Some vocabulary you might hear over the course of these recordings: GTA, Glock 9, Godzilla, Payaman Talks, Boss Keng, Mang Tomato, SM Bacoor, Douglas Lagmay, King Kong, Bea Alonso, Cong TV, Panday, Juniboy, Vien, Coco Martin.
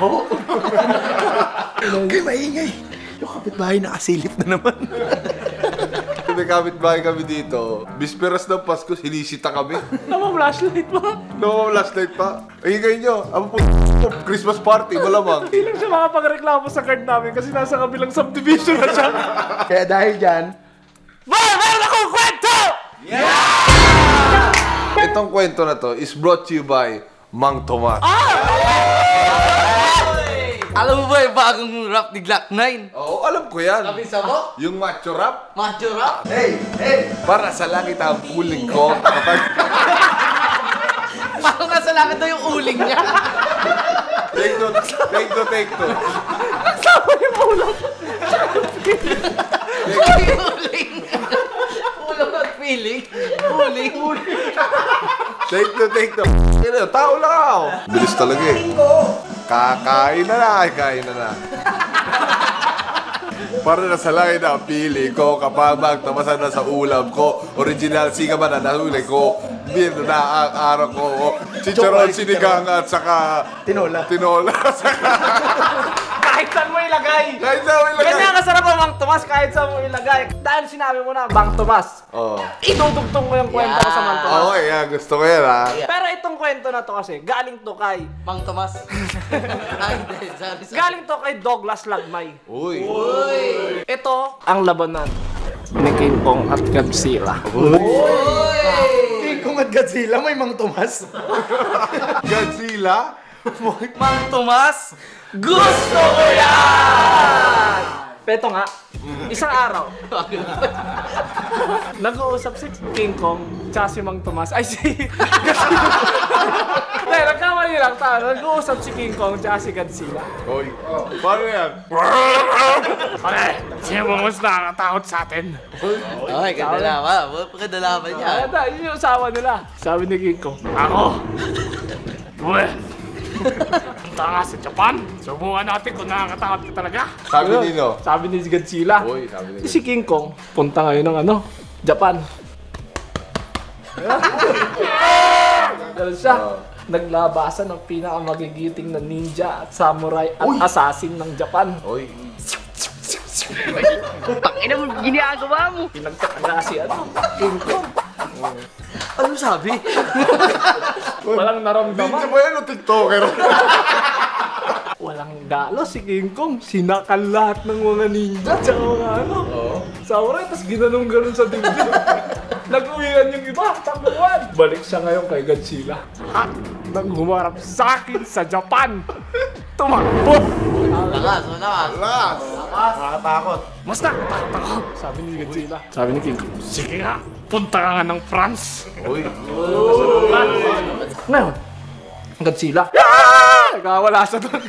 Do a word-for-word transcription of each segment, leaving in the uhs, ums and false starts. baho. Kaya maingay. Yung kapitbahay nakasilip na naman. May kapitbahay kami dito. Bisperas ng Pasko, sinisita kami. Nama-flashlight pa. Nama-flashlight pa. Ay, kayo nyo. Ang p***** Christmas party, malamang. Hindi lang siya makapagreklamo sa card namin kasi nasa kabilang subdivision na siya. Kaya dahil dyan, Boy, meron akong kwento! Yeah! Itong kwento na to is brought to you by Mang Tomato. Alam mo ba yung bagong rap ni Glock nine? Oo, alam ko yan. Kapisa mo? Yung macho rap. Macho rap? Hey! Hey! Para sa langit ang uling ko. Parang nasa langit daw yung uling niya. Take two, take two, take two. Nagsama yung ulong. Nagsama yung uling. Ulong at feeling. Uling. Take two, take two. Tao lang ako. Bilis talaga eh. Kakain na na, kain na na. Para na sa langit ang pili ko, kapag tamasa na sa ulam ko, original siga ba na nahuli ko, biro na ang araw ko, chicharon, sinigang at saka tinola. Tinola, saka... Kahit saan mo ilagay! Kahit saan mo ilagay! Ganyan kasarap ang Mang Tomas kahit saan mo ilagay. Dahil sinabi mo na, Mang Tomas, oh. Itutugtong mo yung kwento yeah. Ko sa Mang Tomas. Okay, yeah, gusto ko yan ha. Yeah. Pero itong kwento na to kasi, galing to kay... Mang Tomas. Galing to kay Douglas Lagmay. Uy! Uy! Ito ang labanan ni King Kong at Godzilla. Uy! King Kong at Godzilla? May Mang Tomas? Godzilla? Mang Tomas? Gusto ko yan! Peto nga, isang araw, nag-uusap si King Kong tsaka si Mang Tomas. Ay, si Godzilla. Dahil, nagkamali lang tayo. Nag-uusap si King Kong tsaka si Godzilla. Oy, paano yan? Pare, siya bumos na nakatakot sa atin. Ay, kadalaman. Pagkadalaman niya. Yun yung usawa nila. Sabi ni King Kong, ako! Uwe! Ang tanga sa Japan, subukan natin kung nakakatakot ka talaga. Sabi nino? Sabi ni Godzilla. Uy, sabi nino. Si King Kong, punta ngayon ng ano, Japan. Dahil siya, naglabasan ng pinakamagigiting na ninja at samurai at assassin ng Japan. Uy. Pakina mo, giniagawa mo. Pinagtakala si ano, King Kong. Ano sabi? Walang naramdaman. Hindi ba yan o tiktoker? Walang dalo si King Kong. Sinakal lahat ng mga ninja tsaka mga ano. Sauray, tas ginanong ganun sa dibdib. Nag-uwihan yung iba, tapuan. Balik siya ngayon kay Godzilla. At nang humarap sa akin sa Japan. Tumakbo! Lakas, lakas. Lakas. Lakas. Nakatakot. Mas nakatakot ako. Sabi ni Godzilla. Sabi ni King Kong, sige nga. Punta ka nga ng France. Uy! Ngayon, hanggang sila. Nagkawala siya doon.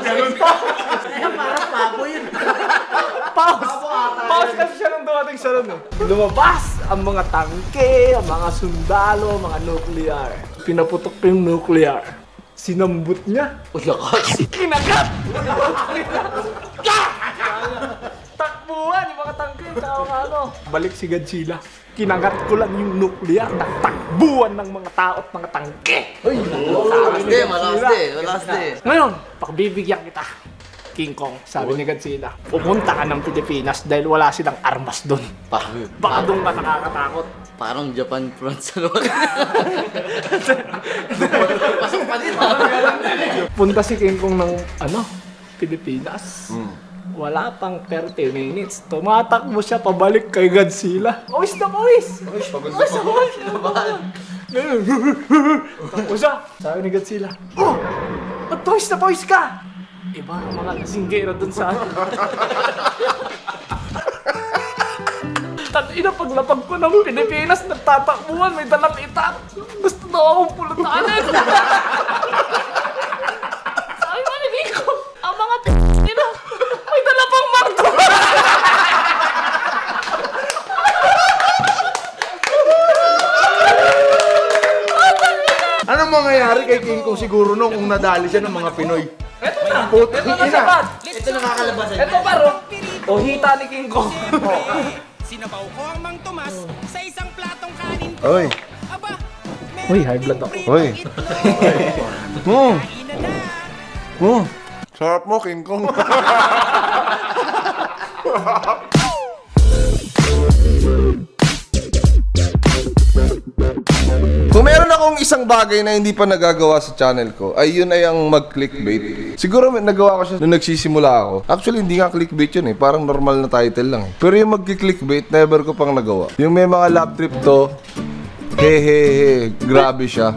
Ganun pa. Kaya parang pabo yun. Pause! Pause kasi siya nung dumating siya nun. Lumabas ang mga tanke, ang mga sundalo, mga nuclear. Pinaputok pa yung nuclear. Sinambot niya. O lakas! Kinagat! Buwan, yung mga tangke, tsaka ano. Balik si Godzilla. Kinagat ko lang yung nuclear na takbuhan ng mga tao at mga tangke. Uy! Malakas din, malakas din, malakas din. Ngayon, pakabibigyan kita, King Kong, sabi ni Godzilla. Pumunta ka ng Pilipinas dahil wala silang armas doon. Baka doon ka nakakatakot. Parang Japan, France, ano? Pasok pa din. Punta si King Kong ng, ano, Pilipinas. Wala pang thirty minutes. Tumatakbo siya pabalik kay Godzilla. Awis na awis! Awis, pagod na pagod na pagod. Takbo siya. Sabi ni Godzilla, oh! At awis na awis ka! Iba ang mga singgera dun sa akin. Tatay na paglapag ko ng Pilipinas, nagtatakbuhan, may dalang itak. Gusto daw akong pulutanin. Sabi mo, naging ko, ang mga p***y na. May dala pang Mang Tomas! Anong mangyayari kay King Kong siguro nung kung nadali siya ng mga Pinoy? Eto na! Eto na sapat! Eto na kakalabasan niya. Eto paro! O hita ni King Kong! Sinabaw ko ang Mang Tomas sa isang platong kanin ko. Aba! Uy, high blood ako. Uy. Hmm. Hmm. Sarap mo, King Kong. Kung meron akong isang bagay na hindi pa nagagawa sa channel ko, ay yun ay ang mag-clickbait. Siguro nagawa ko siya nung nagsisimula ako. Actually, hindi nga clickbait yun eh. Parang normal na title lang eh. Pero yung mag-clickbait, never ko pang nagawa. Yung may mga lap trip to, hehehe, grabe siya.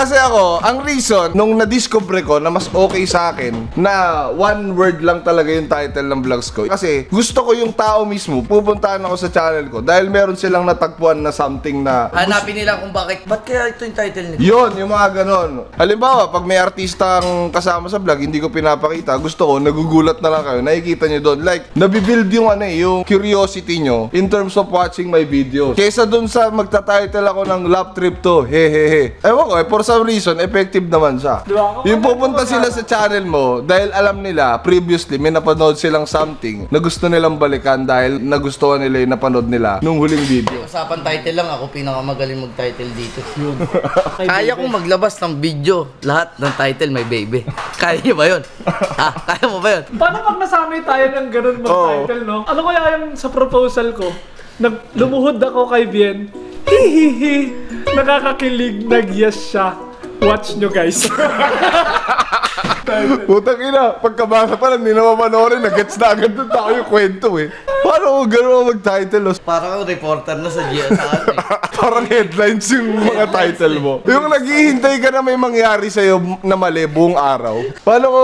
Kasi ako, ang reason, nung na-discover ko na mas okay sa akin na one word lang talaga yung title ng vlogs ko. Kasi gusto ko yung tao mismo, pupuntahan ako sa channel ko dahil meron silang natagpuan na something na hanapin nila kung bakit, ba't kaya ito yung title nila? Yun, yung mga ganon. Halimbawa, pag may artistang kasama sa vlog, hindi ko pinapakita, gusto ko, nagugulat na lang kayo, nakikita nyo doon. Like, nabibuild yung ano eh, yung curiosity nyo in terms of watching my videos. Kesa doon sa magta-title ako ng lap trip to, hehehe. Ewan ko eh, for some reason, effective naman siya. Diba? Yung pupunta sila sa channel mo dahil alam nila, previously, may napanood silang something na gusto nilang balikan dahil nagustuhan nila yung napanood nila nung huling video. Usapan title lang, ako pinakamagaling mag-title dito. Yun. Kaya kong maglabas ng video, lahat ng title may baby. Kaya niyo ba yun? Ha? Kaya mo ba yun? Paano pag nasanay tayo ng ganun mag-title, no? Ano kaya yung sa proposal ko? Nag lumuhod ako kay Vien. Hihihi. Nakakakilig, nag-yes siya. Watch nyo guys. Putang ina, pagkabasa pa lang, hindi na mamanorin, nag-gets na agad doon ako yung kwento eh. Parang gano'n mag-title mo. Parang reporter na sa G S A. Parang headlines yung mga title mo. Yung naghihintay ka na may mangyari sa'yo na mali buong araw. Paano ko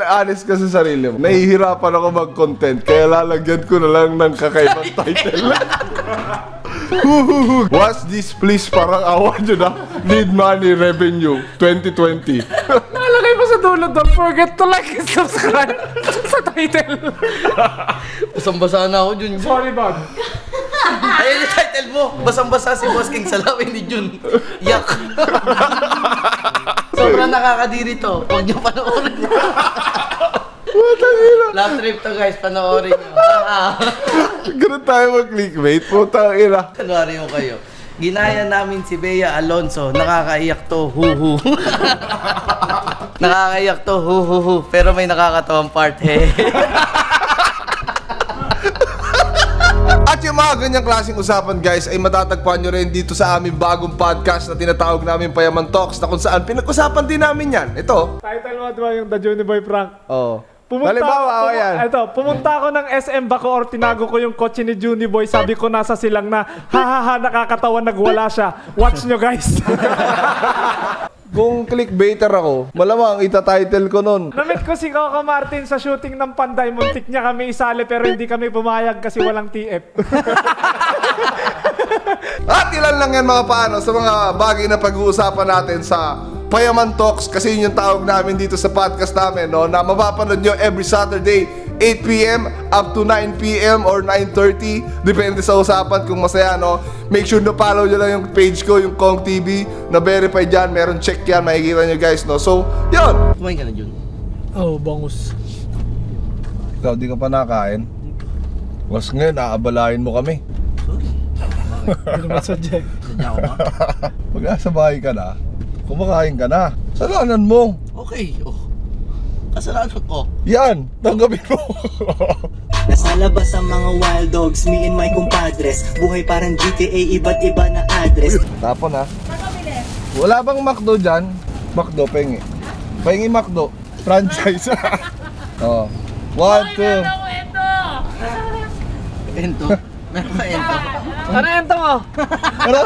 honest ka sa sarili mo? Nahihirapan ako mag-content, kaya lalagyan ko na lang ng kakaibang title. Watch this please, parang awa nyo na. Need money revenue twenty twenty. Malagay mo sa dulo, don't forget to like and subscribe. Sa title. Basang-basa na ako, Jun. Sorry, Bob. Ayun yung title mo. Basang-basa si Boss Keng salawin ni Jun. Yak. Sobrang nakakadiri to. Huwag nyo panoorin. Last trip to guys, panoorin nyo. Ganun tayo mag-clickbait, putang ina. Kanwari mo kayo. Ginaya namin si Bea Alonso, nakakaiyak to, hu-hu. Nakakaiyak to, hu-hu-hu. Pero may nakakatawang part, eh. At yung mga ganyang klaseng usapan guys ay matatagpuan nyo rin dito sa aming bagong podcast na tinatawag namin Payaman Talks, na kung saan pinag-usapan din namin yan. Ito. Title mo, diba yung The Juniboy Frank? Oo. Halimbawa, ayan. Ito, pumunta ako ng S M Bacoor, tinago ko yung kotse ni Juniboy, sabi ko nasa silang na, hahaha, nakakatawa, nagwala siya. Watch nyo guys. Kung clickbaiter ako, malamang itatitle ko nun. Namit ko si Coco Martin sa shooting ng Panday, muntik niya kami isali pero hindi kami pumayag kasi walang T F. At ilan lang yan mga paano sa mga bagay na pag-uusapan natin sa Payaman Talks, kasi yun yung tawag namin dito sa podcast namin, no? Na mapapanood nyo every Saturday, eight p m up to nine p m or nine thirty, depende sa usapan kung masaya, no? Make sure na follow nyo lang yung page ko, yung Cong T V, na verified dyan, meron check yan, makikita nyo guys, no? So, yun! Kumain ka na dyan? Oh, bangus. Ikaw, di ka pa nakain? Was ngayon, aabalahin mo kami. Sorry. Hindi naman sadya. Sadya ako ba? Pag nasa bahay ka na, kumakain ka na. Salanan mo! Okay, oh. Kasalanan ko. Yan! Tanggapin mo! Nasa labas ang mga wild dogs, me and my compadres. Buhay parang G T A, iba't iba na address. Tapon ha. Wala bang McDo dyan? McDo, pengi. Pengi McDo. Franchise. Oh. One, two. Ento. Meron ba ento? Ano ento mo? Ano?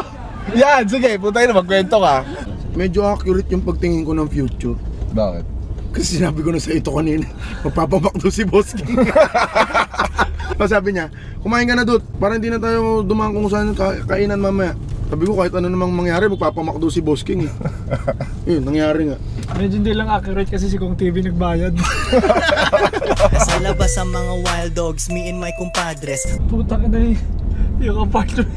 Yan! Sige, punta yun na magkwento ka. Medyo accurate yung pagtingin ko ng future. Bakit? Kasi sinabi ko na sa ito kanina, magpapamakdo si Boss Keng. Sabi niya, kumain ka na doon, para hindi na tayo dumaan kung saan yung kainan mamaya. Sabi ko kahit ano namang mangyari, magpapamakdo si Boss Keng. Yun, nangyari nga. Medyo hindi lang accurate kasi si Cong T V nagbayad. Nasa labas ang mga wild dogs, me and my compadres. Puta ka na yung apartment.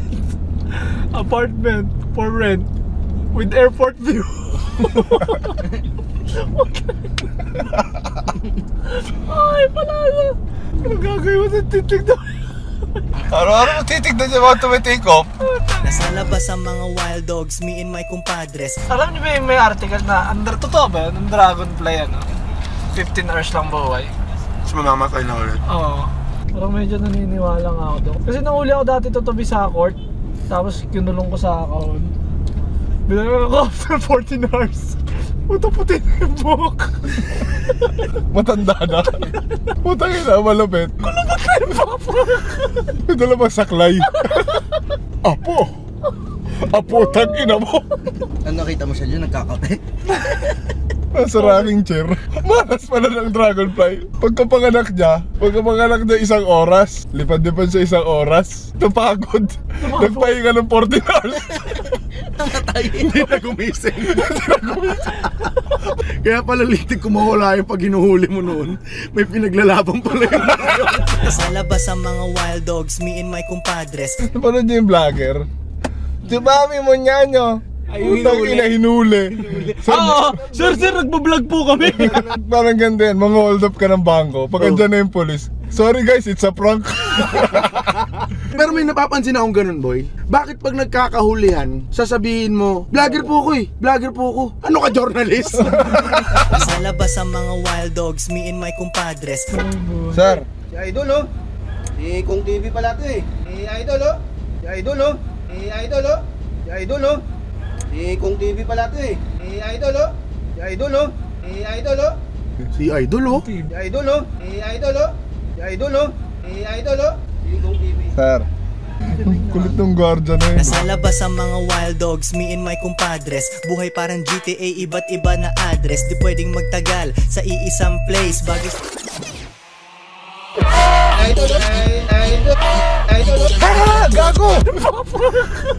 Apartment for rent with airport view. Ay, palasa! Anong gagawin mo sa titik na? Araw-araw titignan niya mga tumiting off. Nasa labas ang mga wild dogs, me and my compadres. Alam niyo ba yung may article na under, totoo ba yun? Ang dragonfly ano? fifteen hours lang buhay. Tapos mamamatay na ulit? Oo. Parang medyo naniniwala nga ako doon. Kasi nahuli ako dati tutubi sa court. Tapos kinulong ko sa account. Binagay ako after fourteen hours. Puto puti na yung buhok. Matanda na. Putang ina, malapit. Kulabot na yung papo. May dalawang saklay. Apo! Apo, tag ina mo. Ano nakita mo siya dyan? Nagkakape? Nasa rocking chair. Malas pala ng dragonfly. Pagkapanganak niya, pagkapanganak niya isang oras. Lipad-lipad siya isang oras. Napagod. Nagpahinga ng fourteen hours. Namatay. Hindi na gumising. Hindi na gumising. Kaya pala litig kumawala yung pag hinuhuli mo noon. May pinaglalaban pala yun. Sa labas ang mga wild dogs, me and my compadres. Napanood niyo yung vlogger? Dibami mo niya nyo. Putang ina, hinuli. Oo, sir, sir, nagbablog po kami. Parang ganda yan, mga hold up ka ng bangko. Pag andyan na yung polis, sorry guys, it's a prank. Pero may napapansin akong ganun, boy. Bakit pag nagkakahulihan, sasabihin mo, vlogger po ko eh, vlogger po ko. Ano ka, journalist? Sa labas ang mga wild dogs, me and my compadres. Sir, si Idol oh. Si Cong T V pala to eh. Si Idol oh. Si Idol oh. Si Idol oh. Si Idol oh. Si Cong T V pala to eh. Si Idol oh. Si Idol oh. Si Idol oh. Si Idol oh. Si Idol oh. Si Idol oh. Si Idol oh. Si Idol oh. Si Cong T V. Sir, kulit ng guardia na yun. Nasa labas ang mga wild dogs, me and my compadres. Buhay parang G T A, iba't iba na address. Di pwedeng magtagal sa iisang place. Bagay... Idol oh. Idol oh. Idol oh. Gago!